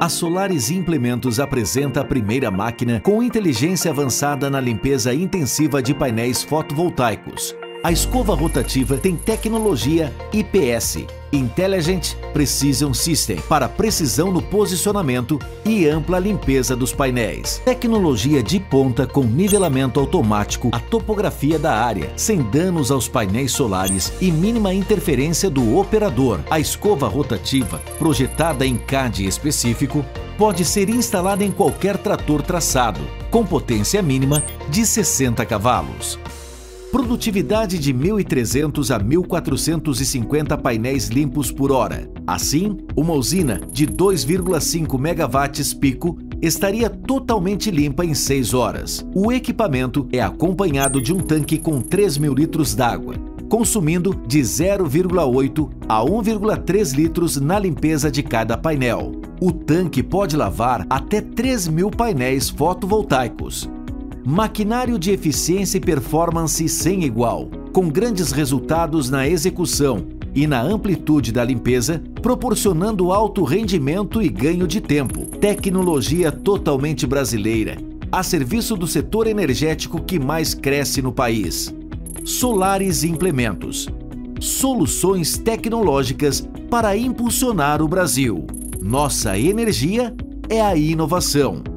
A Solaris Implementos apresenta a primeira máquina com inteligência avançada na limpeza intensiva de painéis fotovoltaicos. A escova rotativa tem tecnologia IPS, Intelligent Precision System, para precisão no posicionamento e ampla limpeza dos painéis. Tecnologia de ponta com nivelamento automático à topografia da área, sem danos aos painéis solares e mínima interferência do operador. A escova rotativa, projetada em CAD específico, pode ser instalada em qualquer trator traçado, com potência mínima de 60 cavalos. Produtividade de 1.300 a 1.450 painéis limpos por hora. Assim, uma usina de 2,5 megawatts pico estaria totalmente limpa em 6 horas. O equipamento é acompanhado de um tanque com 3.000 litros d'água, consumindo de 0,8 a 1,3 litros na limpeza de cada painel. O tanque pode lavar até 3.000 painéis fotovoltaicos. Maquinário de eficiência e performance sem igual, com grandes resultados na execução e na amplitude da limpeza, proporcionando alto rendimento e ganho de tempo. Tecnologia totalmente brasileira, a serviço do setor energético que mais cresce no país. Solaris Implementos, soluções tecnológicas para impulsionar o Brasil. Nossa energia é a inovação.